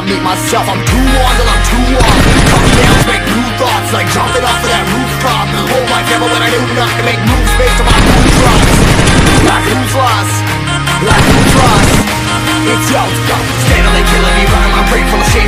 I make myself. I'm too on till I'm too off. Come down to make new thoughts, like jumping off of that rooftop. Hold my camera when I do not to make moves based on my mood drops. Like who's lost? Like who's lost? It's yo, stay till they killing me, running my brain full of shit.